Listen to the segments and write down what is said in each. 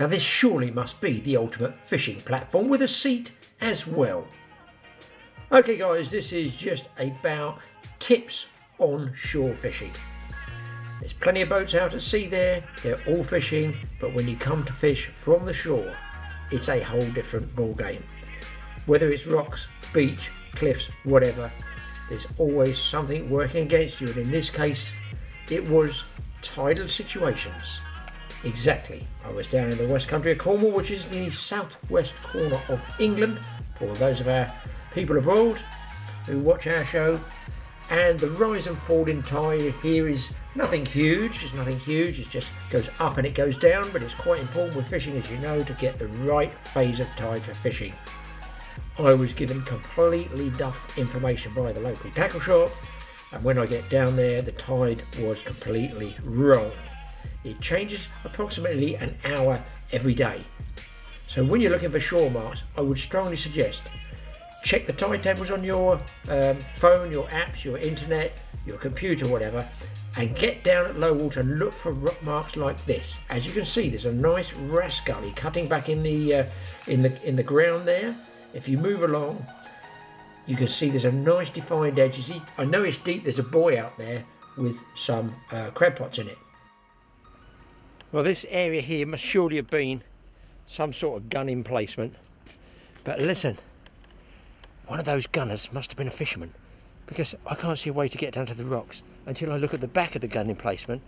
Now this surely must be the ultimate fishing platform with a seat as well. Okay guys, this is just about tips on shore fishing. There's plenty of boats out at sea there, they're all fishing, but when you come to fish from the shore, it's a whole different ball game. Whether it's rocks, beach, cliffs, whatever, there's always something working against you, and in this case, it was tidal situations. Exactly, I was down in the West Country of Cornwall, which is the southwest corner of England, for those of our people abroad who watch our show, and the rise and fall in tide here is nothing huge, it just goes up and it goes down, but it's quite important with fishing, as you know, to get the right phase of tide for fishing. I was given completely duff information by the local tackle shop, and when I get down there the tide was completely wrong. It changes approximately an hour every day. So when you're looking for shore marks, I would strongly suggest check the tide tables on your phone, your apps, your internet, your computer, whatever, and get down at low water and look for rock marks like this. As you can see, there's a nice ras gully cutting back in the ground there. If you move along, you can see there's a nice defined edge. I know it's deep. There's a buoy out there with some crab pots in it. Well, this area here must surely have been some sort of gun emplacement, but listen, one of those gunners must have been a fisherman, because I can't see a way to get down to the rocks until I look at the back of the gun emplacement,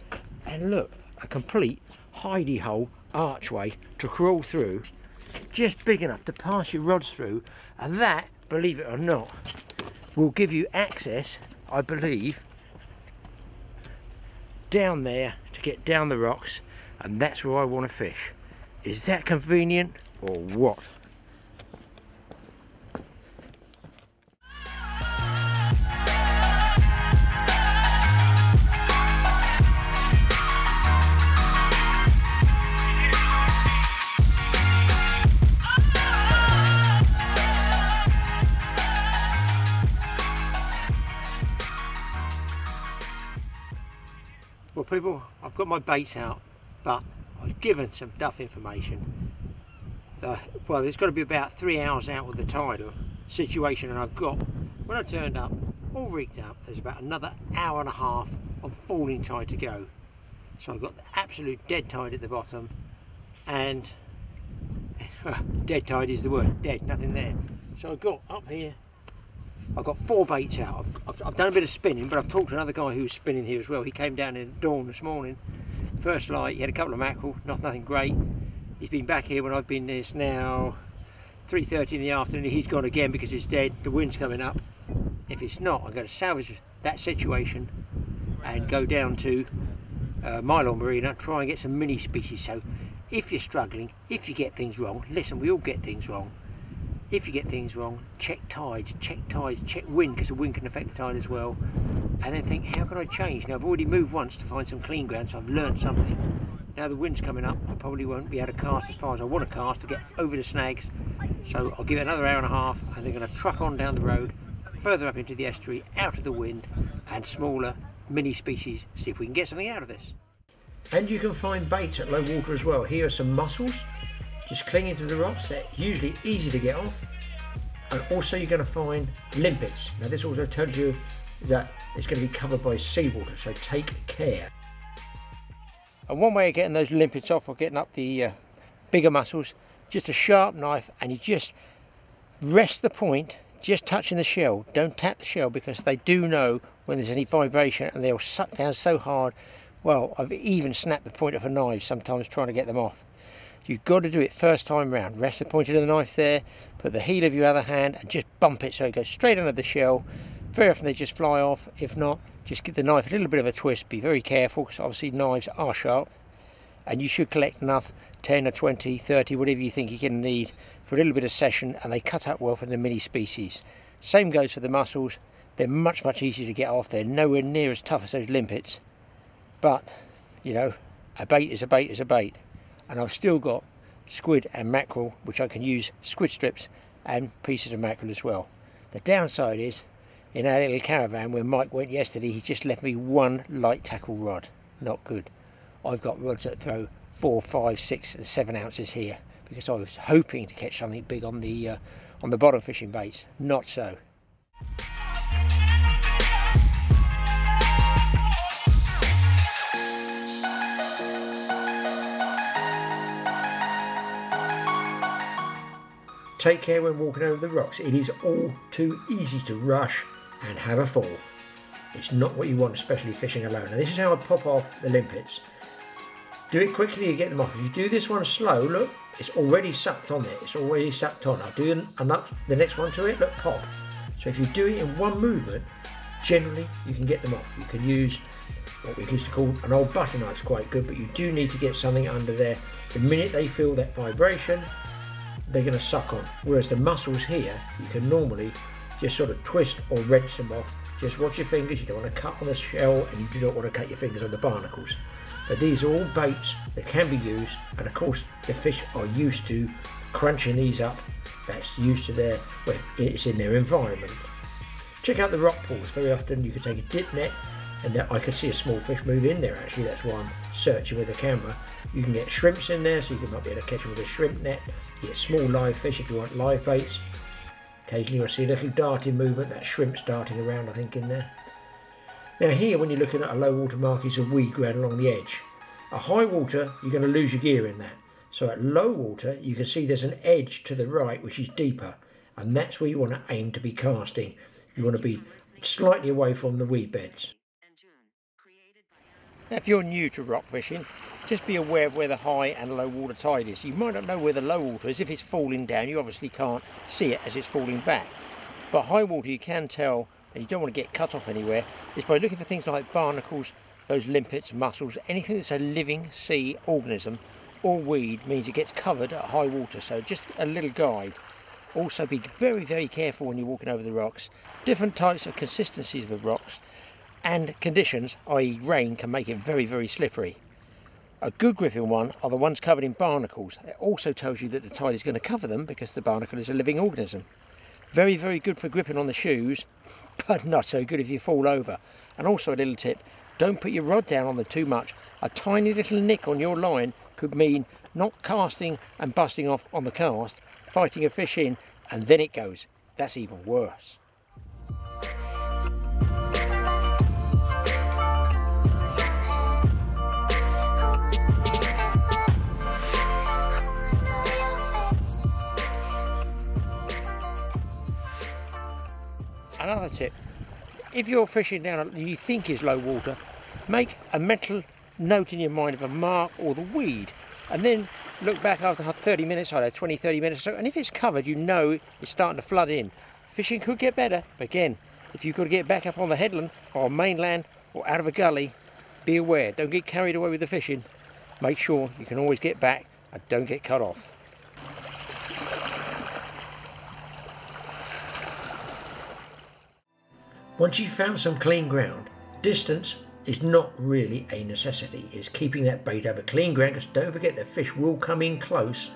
and look, a complete hidey hole archway to crawl through, just big enough to pass your rods through, and that, believe it or not, will give you access, I believe, down there to get down the rocks, and that's where I want to fish. Is that convenient or what? Well people, I've got my baits out, but I was given some duff information. Well, there's got to be about 3 hours out with the tidal situation, and I've got, when I turned up, all rigged up, there's about another hour and a half of falling tide to go. So I've got the absolute dead tide at the bottom, and dead tide is the word, dead, nothing there. So I've got up here, I've got four baits out. I've done a bit of spinning, but I've talked to another guy who was spinning here as well. He came down at dawn this morning. First light, he had a couple of mackerel, nothing great. He's been back here when I've been there, it's now 3:30 in the afternoon. He's gone again because it's dead, the wind's coming up. If it's not, I'm going to salvage that situation and go down to Mylon Marina, try and get some mini species. So if you're struggling, if you get things wrong, listen, we all get things wrong. If you get things wrong, check tides, check wind, because the wind can affect the tide as well. And then think, how can I change? Now I've already moved once to find some clean ground, so I've learned something. Now the wind's coming up, I probably won't be able to cast as far as I want to cast to get over the snags. So I'll give it another hour and a half, and they're going to truck on down the road, further up into the estuary, out of the wind, and smaller mini species, see if we can get something out of this. And you can find baits at low water as well. Here are some mussels, just clinging to the rocks, they're usually easy to get off. And also you're going to find limpets. Now this also tells you that it's going to be covered by seawater, so take care. And one way of getting those limpets off, or getting up the bigger mussels, just a sharp knife, and you just rest the point just touching the shell. Don't tap the shell, because they do know when there's any vibration, and they'll suck down so hard. Well, I've even snapped the point of a knife sometimes trying to get them off. You've got to do it first time round. Rest the point of the knife there, put the heel of your other hand and just bump it so it goes straight under the shell. Very often they just fly off. If not, just give the knife a little bit of a twist. Be very careful, because obviously knives are sharp, and you should collect enough, 10 or 20, 30, whatever you think you're going to need for a little bit of session, and they cut up well for the mini species. Same goes for the mussels. They're much easier to get off. They're nowhere near as tough as those limpets. But, you know, a bait is a bait is a bait. And I've still got squid and mackerel, which I can use squid strips and pieces of mackerel as well. The downside is, in our little caravan where Mike went yesterday, he just left me one light tackle rod. Not good. I've got rods that throw 4, 5, 6 and 7 ounces here, because I was hoping to catch something big on the bottom fishing baits. Not so. Take care when walking over the rocks. It is all too easy to rush and have a fall. It's not what you want, especially fishing alone. Now this is how I pop off the limpets. Do it quickly, you get them off. If you do this one slow, look, it's already sucked on there. It's already sucked on. I'll do the next one to it, look, pop. So if you do it in one movement, generally you can get them off. You can use what we used to call an old butter knife's quite good, but you do need to get something under there. The minute they feel that vibration, they're going to suck on, whereas the muscles here you can normally just sort of twist or wrench them off. Just watch your fingers, you don't want to cut on the shell and you do not want to cut your fingers on the barnacles. But these are all baits that can be used, and of course the fish are used to crunching these up. That's used to their, well, it's in their environment. Check out the rock pools. Very often you can take a dip net, and I could see a small fish move in there actually, that's why I'm searching with the camera. You can get shrimps in there, so you might be able to catch them with a shrimp net. You get small live fish if you want live baits. Occasionally you'll see a little darting movement, that shrimp's darting around I think in there. Now here when you're looking at a low water mark, it's a weed ground along the edge. At high water you're going to lose your gear in that. So at low water you can see there's an edge to the right which is deeper, and that's where you want to aim to be casting. You want to be slightly away from the weed beds. Now, if you're new to rock fishing, just be aware of where the high and low water tide is. You might not know where the low water is. If it's falling down, you obviously can't see it as it's falling back. But high water you can tell, and you don't want to get cut off anywhere, is by looking for things like barnacles, those limpets, mussels, anything that's a living sea organism or weed means it gets covered at high water. So just a little guide. Also be very, very careful when you're walking over the rocks. Different types of consistencies of the rocks and conditions, i.e. rain, can make it very, very slippery. A good gripping one are the ones covered in barnacles. It also tells you that the tide is going to cover them because the barnacle is a living organism. Very, very good for gripping on the shoes, but not so good if you fall over. And also a little tip, don't put your rod down on them too much. A tiny little nick on your line could mean not casting and busting off on the cast, fighting a fish in, and then it goes. That's even worse. Another tip, if you're fishing down what you think is low water, make a mental note in your mind of a mark or the weed, and then look back after 30 minutes, I don't know, 20, 30 minutes, and if it's covered, you know it's starting to flood in. Fishing could get better, but again, if you've got to get back up on the headland or mainland or out of a gully, be aware, don't get carried away with the fishing. Make sure you can always get back and don't get cut off. Once you've found some clean ground, distance is not really a necessity. It's keeping that bait over clean ground, because don't forget the fish will come in close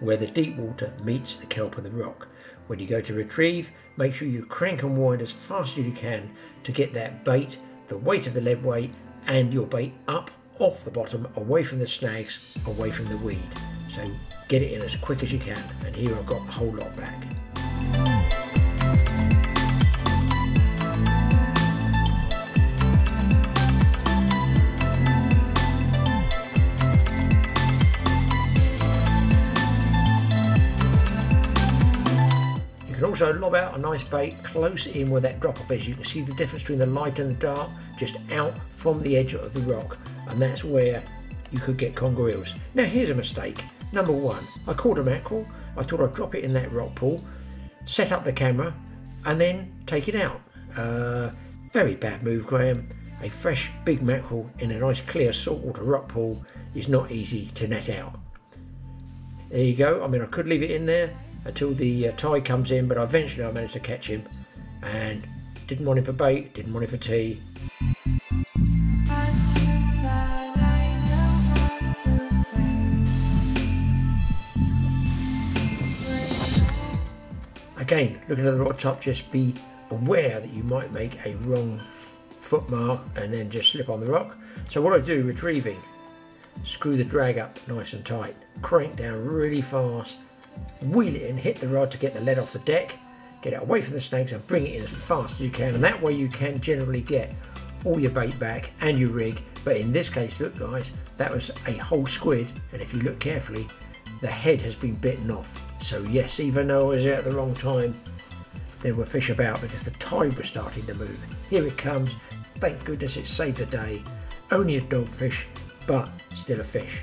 where the deep water meets the kelp of the rock. When you go to retrieve, make sure you crank and wind as fast as you can to get that bait, the weight of the lead weight, and your bait up off the bottom, away from the snags, away from the weed. So get it in as quick as you can, and here I've got the whole lot back. So lob out a nice bait close in where that drop off is. You can see the difference between the light and the dark just out from the edge of the rock, and that's where you could get conger eels. Now here's a mistake. Number one, I caught a mackerel, I thought I'd drop it in that rock pool, set up the camera and then take it out. Very bad move, Graham. A fresh big mackerel in a nice clear saltwater rock pool is not easy to net out. There you go. I mean, I could leave it in there until the tide comes in, but eventually I managed to catch him, and didn't want him for bait, didn't want him for tea. Again, looking at the rock top, just be aware that you might make a wrong foot mark and then just slip on the rock. So what I do retrieving, screw the drag up nice and tight, crank down really fast, wheel it in, hit the rod to get the lead off the deck, get it away from the snakes and bring it in as fast as you can, and that way you can generally get all your bait back and your rig. But in this case, look guys, that was a whole squid, and if you look carefully, the head has been bitten off. So yes, even though I was out at the wrong time, there were fish about because the tide was starting to move. Here it comes. Thank goodness it saved the day. Only a dogfish, but still a fish.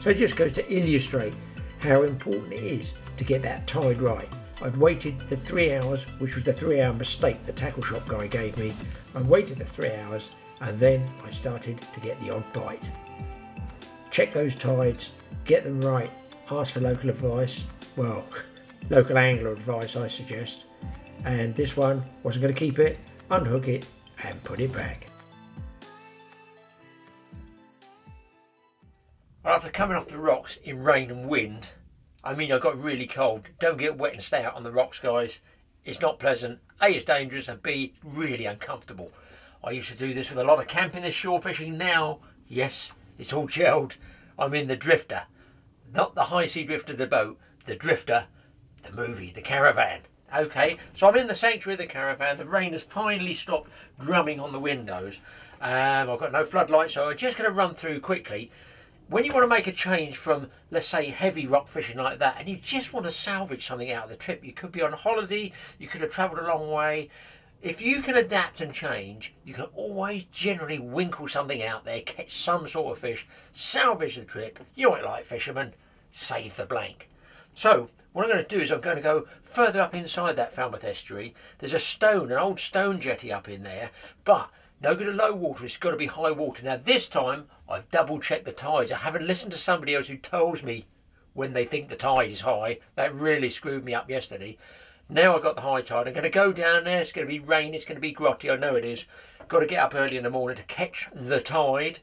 So it just goes to illustrate how important it is to get that tide right. I'd waited the 3 hours, which was the 3 hour mistake the tackle shop guy gave me. I waited the 3 hours and then I started to get the odd bite. Check those tides, get them right, ask for local advice. Well, local angler advice I suggest. And this one wasn't going to keep it, unhook it and put it back. Well, after coming off the rocks in rain and wind, I mean I got really cold. Don't get wet and stay out on the rocks guys. It's not pleasant. A, it's dangerous, and B, really uncomfortable. I used to do this with a lot of camping, this shore fishing. Now, yes, it's all gelled. I'm in the drifter. Not the high sea drifter, the boat. The drifter, the movie, the caravan. Okay, so I'm in the sanctuary of the caravan. The rain has finally stopped drumming on the windows. I've got no floodlights, so I'm just going to run through quickly. When you want to make a change from, let's say, heavy rock fishing like that, and you just want to salvage something out of the trip, you could be on holiday, you could have travelled a long way. If you can adapt and change, you can always generally winkle something out there, catch some sort of fish, salvage the trip. You might like fishermen, save the blank. So what I'm going to do is I'm going to go further up inside that Falmouth estuary. There's a stone, an old stone jetty up in there, but no good at low water, it's got to be high water. Now this time I've double checked the tides. I haven't listened to somebody else who tells me when they think the tide is high. That really screwed me up yesterday. Now I've got the high tide, I'm going to go down there, it's going to be rain, it's going to be grotty, I know it is. Got to get up early in the morning to catch the tide.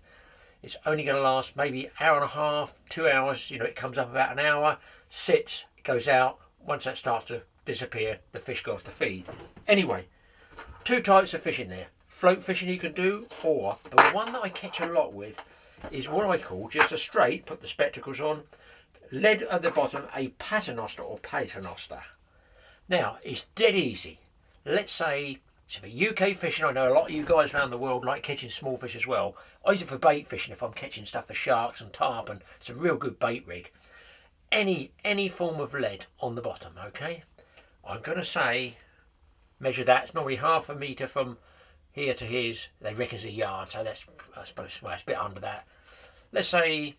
It's only going to last maybe an hour and a half, 2 hours, you know, it comes up about an hour, sits, goes out. Once that starts to disappear, the fish go off to feed. Anyway, two types of fishing there. Float fishing you can do, or the one that I catch a lot with is what I call just a straight, put the spectacles on, lead at the bottom, a paternoster or paternoster. Now, it's dead easy. Let's say, so for UK fishing, I know a lot of you guys around the world like catching small fish as well. I use it for bait fishing if I'm catching stuff for sharks and tarpon. It's a real good bait rig. Any form of lead on the bottom, okay? I'm going to say, measure that. It's normally half a metre from here to here's, they reckon's a yard. So that's, I suppose, well, it's a bit under that. Let's say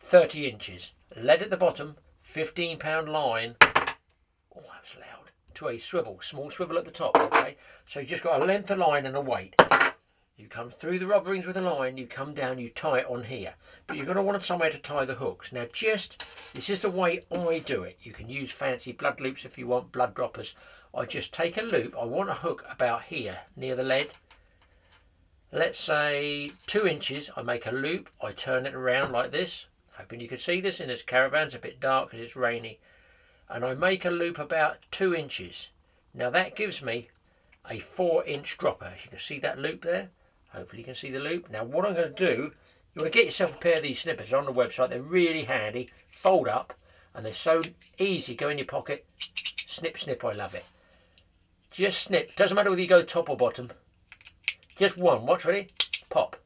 30 inches. Lead at the bottom, 15-pound line. Oh, that was loud. To a swivel, small swivel at the top, okay? So you just got a length of line and a weight. You come through the rubber rings with a line, you come down, you tie it on here. But you're going to want somewhere to tie the hooks. Now just, this is the way I do it. You can use fancy blood loops if you want, blood droppers. I just take a loop, I want a hook about here, near the lead. Let's say 2 inches, I make a loop, I turn it around like this. Hoping you can see this in this caravan, it's a bit dark because it's rainy. And I make a loop about 2 inches. Now that gives me a 4-inch dropper. As you can see that loop there. Hopefully you can see the loop. Now what I'm going to do, you want to get yourself a pair of these snippers on the website. They're really handy. Fold up and they're so easy. Go in your pocket. Snip, snip. I love it. Just snip. Doesn't matter whether you go top or bottom. Just one. Watch, ready? Pop.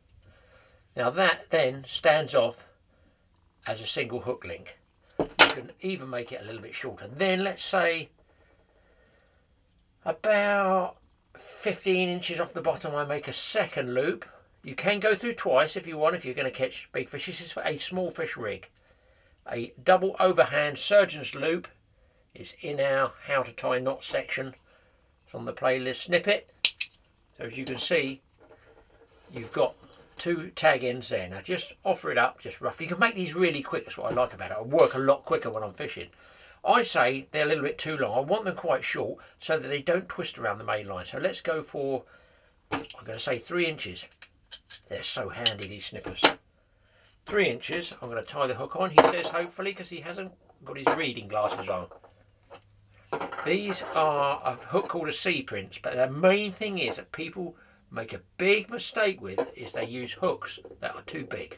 Now that then stands off as a single hook link. Can even make it a little bit shorter. Then let's say about 15 inches off the bottom I make a second loop. You can go through twice if you want, if you're going to catch big fish. This is for a small fish rig. A double overhand surgeon's loop is in our how to tie knot section. It's on the playlist snippet. So as you can see, you've got two tag ends there. Now just offer it up, just roughly. You can make these really quick, that's what I like about it. I work a lot quicker when I'm fishing. I say they're a little bit too long. I want them quite short so that they don't twist around the main line. So let's go for, I'm going to say 3 inches. They're so handy, these snippers. 3 inches, I'm going to tie the hook on, he says, hopefully, because he hasn't got his reading glasses on. These are a hook called a Seaprint, but the main thing is that people make a big mistake with is they use hooks that are too big.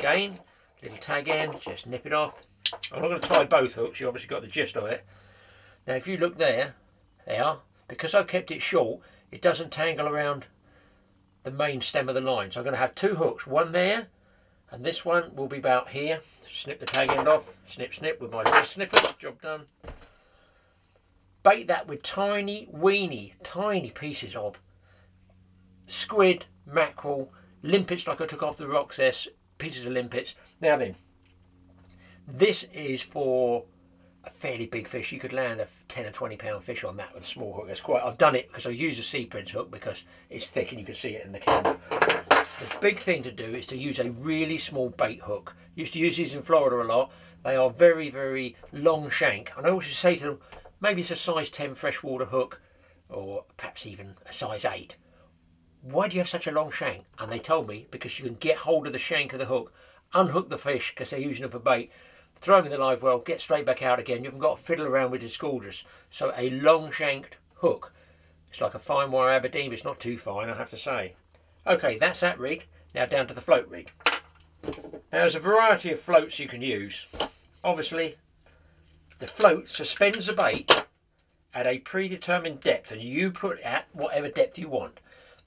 again, little tag in, just nip it off. I'm not going to tie both hooks, you obviously got the gist of it. Now if you look there, they are, because I've kept it short, it doesn't tangle around the main stem of the line. So I'm going to have two hooks, one there, and this one will be about here. Snip the tag end off, snip snip with my little snippers, job done. Bait that with tiny, weeny, tiny pieces of squid, mackerel, limpets like I took off the rocks there, pieces of limpets. Now then, this is for a fairly big fish. You could land a 10 or 20 pound fish on that with a small hook. That's quite, I've done it because I use a Seaprint hook because it's thick and you can see it in the camera. The big thing to do is to use a really small bait hook. Used to use these in Florida a lot. They are very, very long shank. And I always say to them, maybe it's a size 10 freshwater hook or perhaps even a size 8. Why do you have such a long shank? And they told me, because you can get hold of the shank of the hook, unhook the fish because they're using them for bait, throw them in the live well, get straight back out again. You haven't got to fiddle around with discorders. So a long shanked hook. It's like a fine wire Aberdeen, but it's not too fine, I have to say. Okay, that's that rig. Now down to the float rig. Now there's a variety of floats you can use. Obviously, the float suspends the bait at a predetermined depth, and you put it at whatever depth you want.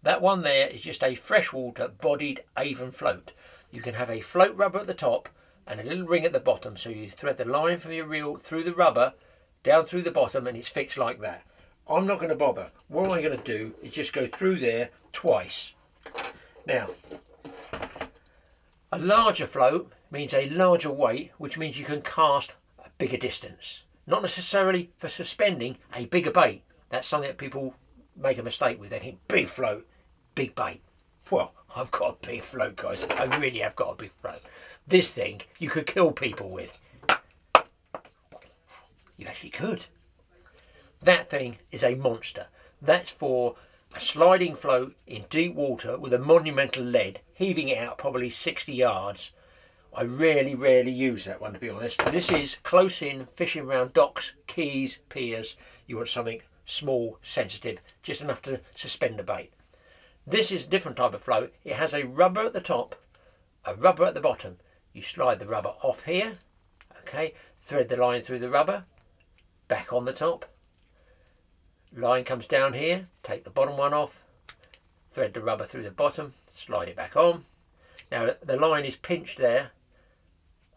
That one there is just a freshwater bodied Avon float. You can have a float rubber at the top and a little ring at the bottom, so you thread the line from your reel through the rubber, down through the bottom, and it's fixed like that. I'm not going to bother. What I'm going to do is just go through there twice. Now, a larger float means a larger weight, which means you can cast a bigger distance. Not necessarily for suspending a bigger bait. That's something that people make a mistake with. They think big float, big bait. Well, I've got a big float, guys. I really have got a big float. This thing you could kill people with. You actually could. That thing is a monster. That's for a sliding float in deep water with a monumental lead, heaving it out probably 60 yards. I really, rarely use that one, to be honest. This is close in, fishing around docks, quays, piers. You want something small, sensitive, just enough to suspend a bait. This is a different type of float. It has a rubber at the top, a rubber at the bottom. You slide the rubber off here, okay, thread the line through the rubber, back on the top, line comes down here, take the bottom one off, thread the rubber through the bottom, slide it back on. Now the line is pinched there,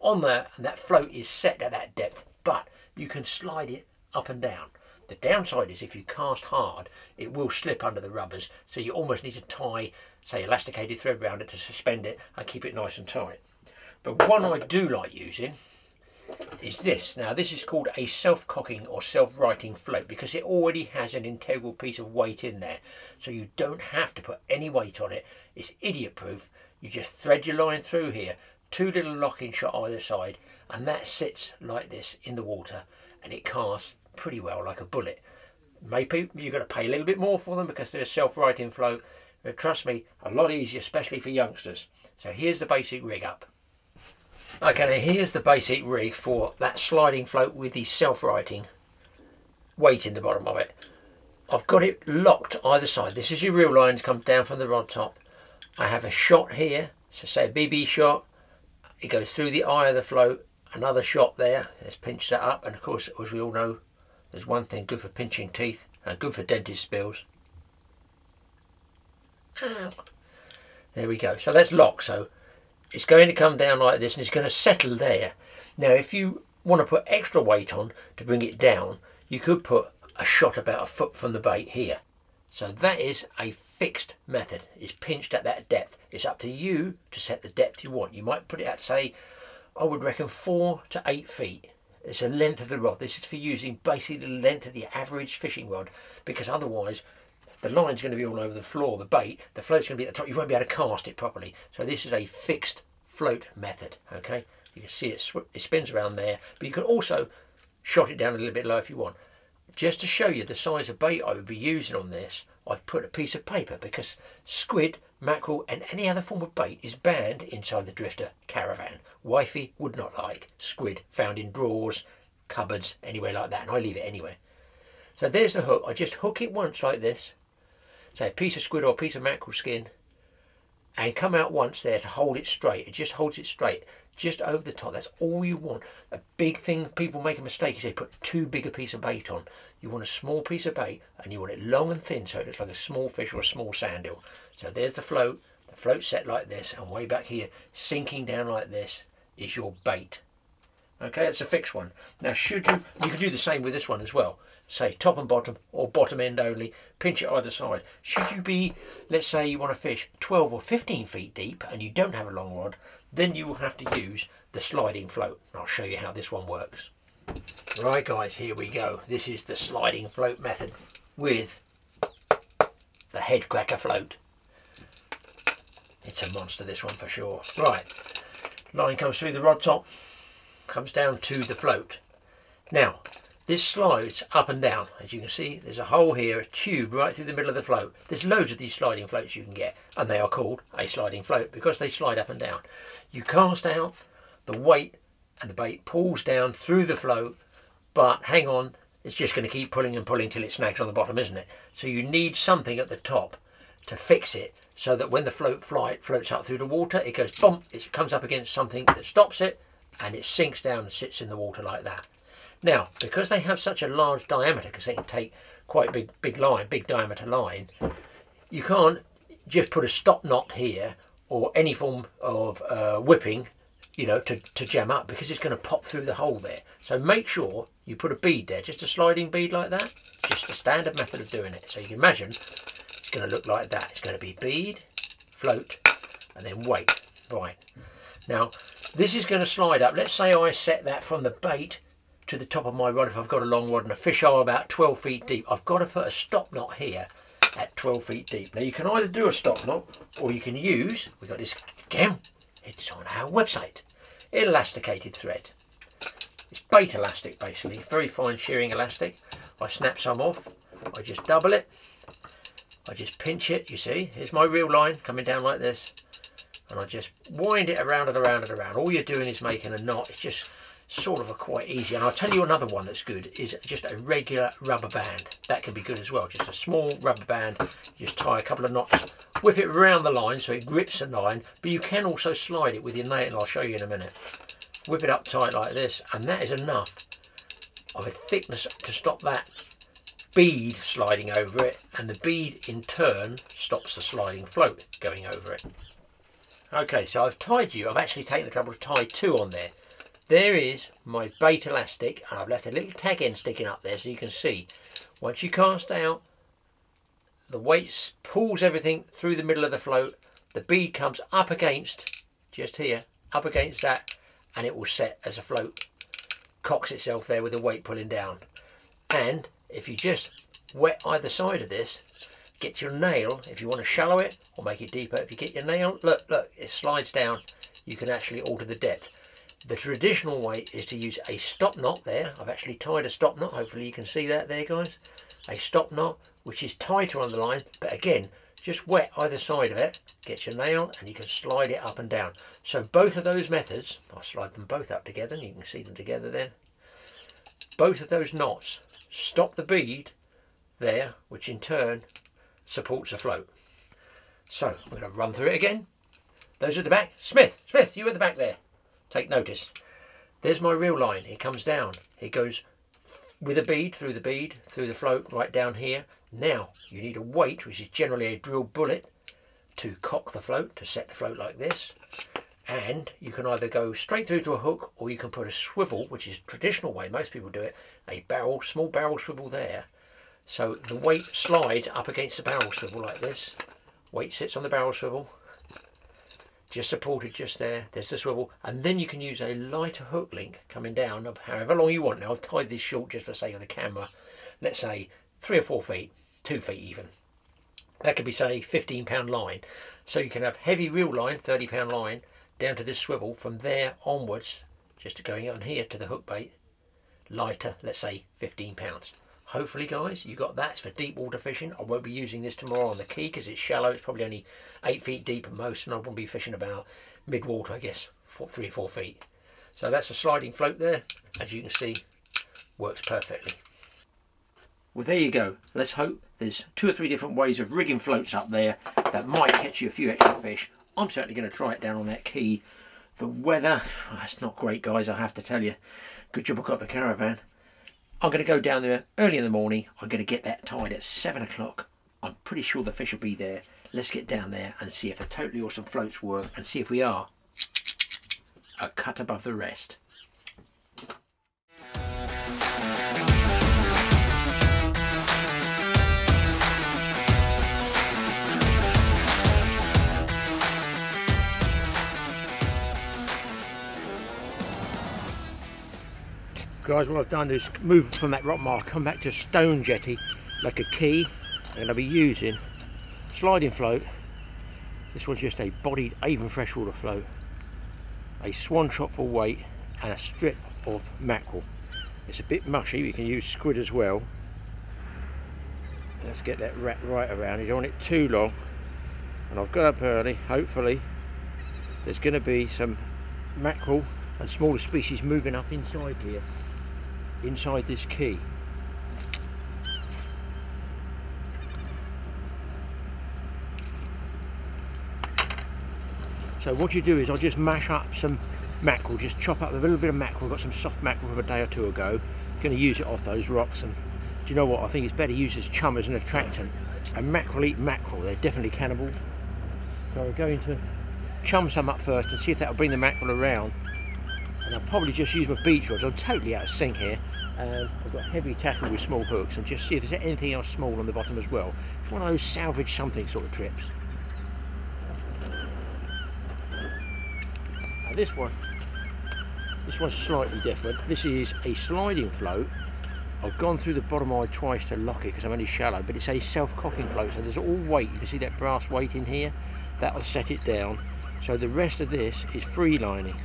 on there, and that float is set at that depth, but you can slide it up and down. The downside is if you cast hard, it will slip under the rubbers, so you almost need to tie, say, elasticated thread around it to suspend it and keep it nice and tight. But one I do like using is this. Now this is called a self-cocking or self-righting float because it already has an integral piece of weight in there, so you don't have to put any weight on it. It's idiot-proof. You just thread your line through here, two little locking shot either side, and that sits like this in the water, and it casts pretty well like a bullet. Maybe you've got to pay a little bit more for them because they're a self-righting float, but trust me, a lot easier, especially for youngsters. So here's the basic rig up. Okay, now here's the basic rig for that sliding float with the self-righting weight in the bottom of it. I've got it locked either side. This is your reel line, comes down from the rod top. I have a shot here, so say a BB shot, it goes through the eye of the float, another shot there, let's pinch that up, and of course, as we all know, there's one thing good for pinching teeth and good for dentist spills. Ow. There we go. So that's locked. So it's going to come down like this and it's going to settle there. Now if you want to put extra weight on to bring it down, you could put a shot about a foot from the bait here. So that is a fixed method. It's pinched at that depth. It's up to you to set the depth you want. You might put it at, say, I would reckon 4 to 8 feet. It's the length of the rod. This is for using basically the length of the average fishing rod, because otherwise the line's going to be all over the floor, the bait, the float's going to be at the top, you won't be able to cast it properly. So this is a fixed float method, okay? You can see it spins around there, but you can also shot it down a little bit low if you want. Just to show you the size of bait I would be using on this, I've put a piece of paper because squid, mackerel and any other form of bait is banned inside the drifter caravan. Wifey would not like squid found in drawers, cupboards, anywhere like that, and I leave it anywhere. So there's the hook. I just hook it once like this, say a piece of squid or a piece of mackerel skin, and come out once there to hold it straight. It just holds it straight, just over the top. That's all you want. A big thing, people make a mistake, is they put too big a piece of bait on. You want a small piece of bait, and you want it long and thin, so it looks like a small fish or a small sandhill. So there's the float. The float set like this, and way back here, sinking down like this, is your bait. Okay, that's a fixed one. Now, should you, you can do the same with this one as well. Say top and bottom, or bottom end only, pinch it either side. Should you be, let's say you want to fish 12 or 15 feet deep and you don't have a long rod, then you will have to use the sliding float. I'll show you how this one works. Right guys, here we go. This is the sliding float method with the head cracker float. It's a monster, this one, for sure. Right, line comes through the rod top, comes down to the float. Now, this slides up and down. As you can see, there's a hole here, a tube right through the middle of the float. There's loads of these sliding floats you can get, and they are called a sliding float because they slide up and down. You cast out, the weight and the bait pulls down through the float, but hang on, it's just going to keep pulling and pulling till it snags on the bottom, isn't it? So you need something at the top to fix it, so that when the float floats up through the water, it goes bump, it comes up against something that stops it, and it sinks down and sits in the water like that. Now, because they have such a large diameter, because they can take quite a big diameter line, you can't just put a stop knot here or any form of whipping, you know, to jam up, because it's going to pop through the hole there. So make sure you put a bead there, just a sliding bead like that. It's just the standard method of doing it. So you can imagine it's going to look like that. It's going to be bead, float, and then weight. Right. Now, this is going to slide up. Let's say I set that from the bait to the top of my rod. If I've got a long rod and a fish are about 12 feet deep, I've got to put a stop knot here at 12 feet deep. Now you can either do a stop knot, or you can use, we've got this again, it's on our website, elasticated thread. It's bait elastic basically, very fine shearing elastic. I snap some off, I just double it, I just pinch it, you see, here's my reel line coming down like this, and I just wind it around and around and around. All you're doing is making a knot. It's just sort of a quite easy, and I'll tell you another one that's good is just a regular rubber band. That can be good as well, just a small rubber band. You just tie a couple of knots, whip it around the line so it grips the line, but you can also slide it with your nail, and I'll show you in a minute. Whip it up tight like this, and that is enough of a thickness to stop that bead sliding over it, and the bead in turn stops the sliding float going over it. Okay, so I've tied you, I've actually taken the trouble to tie two on there. There is my bait elastic, and I've left a little tag end sticking up there so you can see. Once you cast out, the weight pulls everything through the middle of the float, the bead comes up against, just here, up against that, and it will set as a float, cocks itself there with the weight pulling down. And if you just wet either side of this, get your nail, if you want to shallow it or make it deeper, if you get your nail, look, it slides down, you can actually alter the depth. The traditional way is to use a stop knot there. I've actually tied a stop knot. Hopefully you can see that there, guys. A stop knot, which is tighter on the line. But again, just wet either side of it. Get your nail and you can slide it up and down. So both of those methods, I'll slide them both up together and you can see them together then. Both of those knots stop the bead there, which in turn supports the float. So we're going to run through it again. Those at the back. Smith, you at the back there. Take notice. There's my reel line. It comes down. It goes with a bead, through the float, right down here. Now, you need a weight, which is generally a drill bullet, to cock the float, to set the float like this. And you can either go straight through to a hook, or you can put a swivel, which is the traditional way most people do it, a barrel, small barrel swivel there. So the weight slides up against the barrel swivel like this. Weight sits on the barrel swivel. Just supported just there, there's the swivel, and then you can use a lighter hook link coming down of however long you want. Now I've tied this short just for the sake of the camera, let's say 3 or 4 feet, 2 feet even. That could be say 15 pound line. So you can have heavy reel line, 30 pound line, down to this swivel, from there onwards, just going on here to the hook bait, lighter, let's say 15 pounds. Hopefully guys, you got that. It's for deep water fishing. I won't be using this tomorrow on the quay because it's shallow. It's probably only 8 feet deep at most, and I won't be fishing about mid-water, I guess, 3 or 4 feet. So that's a sliding float there. As you can see, works perfectly. Well, there you go. Let's hope there's 2 or 3 different ways of rigging floats up there that might catch you a few extra fish, I'm certainly going to try it down on that quay. The weather, it's not great, guys, I have to tell you. Good job I got the caravan. I'm going to go down there early in the morning. I'm going to get that tide at 7 o'clock. I'm pretty sure the fish will be there. Let's get down there and see if the Totally Awesome floats work and see if we are a cut above the rest. Guys, what I've done is move from that rock mark, come back to stone jetty, like a quay, and I'll be using sliding float. This one's just a bodied Avon freshwater float, a swan shot for weight, and a strip of mackerel. It's a bit mushy, but you can use squid as well. Let's get that wrap right around. You don't want it too long. And I've got up early, hopefully there's going to be some mackerel and smaller species moving up inside here, inside this quay. So what you do is I'll just mash up some mackerel, just chop up a little bit of mackerel. I've got some soft mackerel from a day or two ago. I'm going to use it off those rocks, and do you know what, I think it's better used as chum as an attractant. And mackerel eat mackerel, they're definitely cannibals. So we're going to chum some up first and see if that'll bring the mackerel around. And I'll probably just use my beach rods. I'm totally out of sync here. I've got heavy tackle with small hooks, and just see if there's anything else small on the bottom as well. It's one of those salvage something sort of trips. Now this one's slightly different. This is a sliding float. I've gone through the bottom eye twice to lock it because I'm only shallow, but it's a self-cocking float, so there's all weight. You can see that brass weight in here. That'll set it down. So the rest of this is free lining,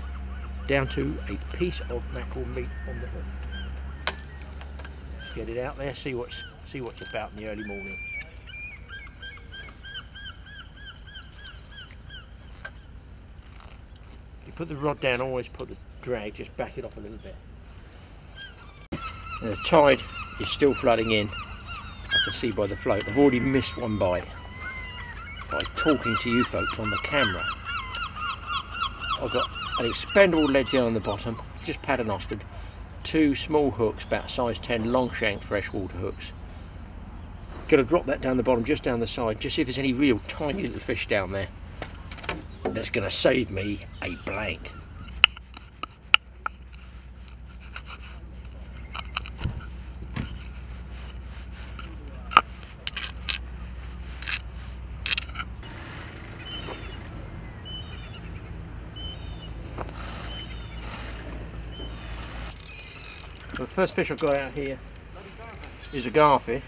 down to a piece of mackerel meat on the hook. Let's get it out there, see what's about in the early morning. You put the rod down, always put the drag, just back it off a little bit. The tide is still flooding in, I can see by the float. I've already missed one bite by talking to you folks on the camera. I've got an expendable lead down on the bottom, just paternostered, two small hooks about size 10 long shank freshwater hooks. Gonna drop that down the bottom, just down the side, just see if there's any real tiny little fish down there. That's gonna save me a blank. First fish I've got out here is a garfish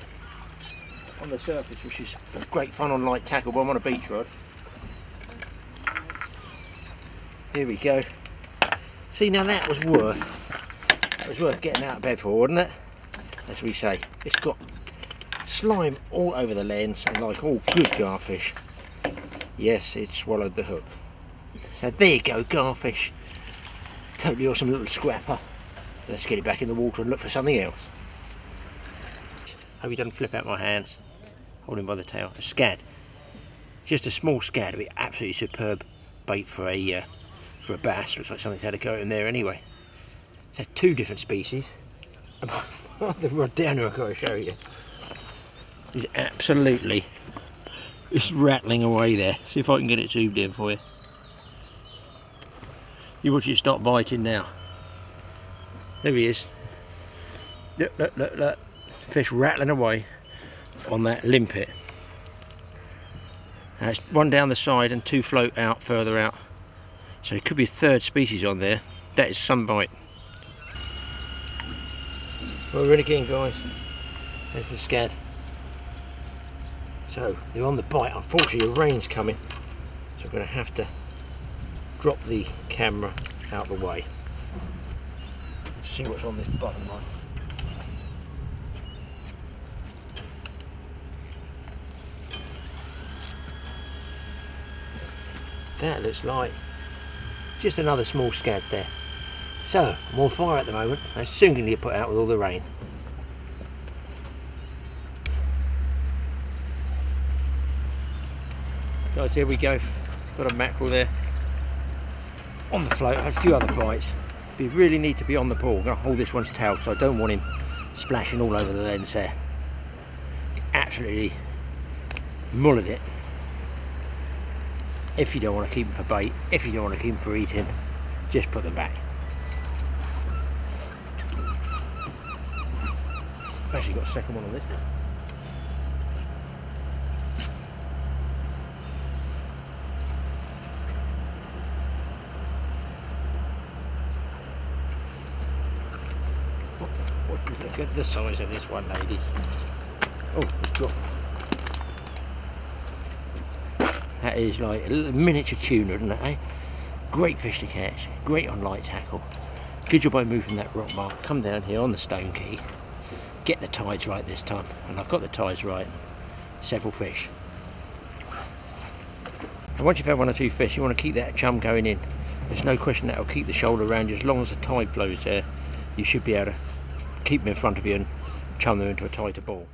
on the surface, which is great fun on light tackle, but I'm on a beach rod. Here we go. See, now that was worth getting out of bed for, wasn't it? As we say, it's got slime all over the lens, and like all good garfish, yes, it swallowed the hook. So there you go, garfish. Totally awesome little scrapper. Let's get it back in the water and look for something else. Hope he doesn't flip out my hands. Hold him by the tail. A scad. Just a small scad. It'll be absolutely superb bait for a bass. Looks like something's had a go in there anyway. So two different species. The rod down here, I've got to show you. It's absolutely, it's rattling away there. See if I can get it tubed in for you. You watch it stop biting now. There he is. Look, look, look, look. Fish rattling away on that limpet. Now it's one down the side and two float out further out. So it could be a third species on there. That is sunbite. Well, we're in again, guys. There's the scad. So they're on the bite. Unfortunately, the rain's coming, so I'm going to have to drop the camera out of the way. See what's on this bottom line. That looks like just another small scad there. So I'm on fire at the moment. I'm soon going to get put out with all the rain. Guys, here we go. Got a mackerel there on the float. I had a few other bites. We really need to be on the pool. I'm going to hold this one's tail because I don't want him splashing all over the lens there. He's absolutely mullered it. If you don't want to keep them for bait, if you don't want to keep them for eating, just put them back. I've actually got a second one on this one. Look at the size of this one, ladies. Oh, it's dropped. That is like a little miniature tuna, isn't it, eh? Great fish to catch, great on light tackle. Good job by moving that rock mark. Come down here on the stone key, get the tides right this time. And I've got the tides right, several fish. And once you've had one or two fish, you want to keep that chum going in. There's no question that'll keep the shoulder around you. As long as the tide flows there, you should be able to keep them in front of you and chum them into a tighter ball.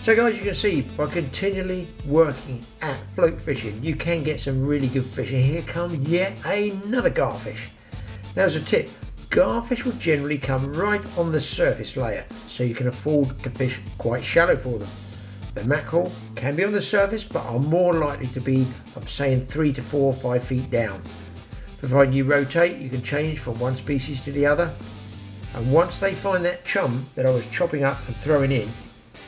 So guys, you can see by continually working at float fishing, you can get some really good fish. And here comes yet another garfish. Now as a tip, garfish will generally come right on the surface layer, so you can afford to fish quite shallow for them. The mackerel can be on the surface, but are more likely to be, I'm saying, 3 to 4 or 5 feet down. Providing you rotate, you can change from one species to the other. And once they find that chum that I was chopping up and throwing in,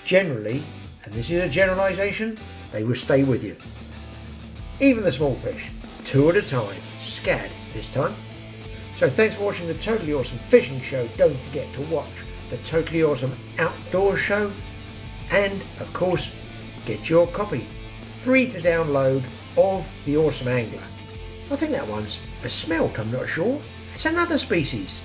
generally, and this is a generalization, they will stay with you. Even the small fish, two at a time, Scad this time. So thanks for watching the Totally Awesome Fishing Show. Don't forget to watch the Totally Awesome Outdoor Show. And of course, get your copy, free to download, of The Awesome Angler. I think that one's a smelt, I'm not sure. It's another species.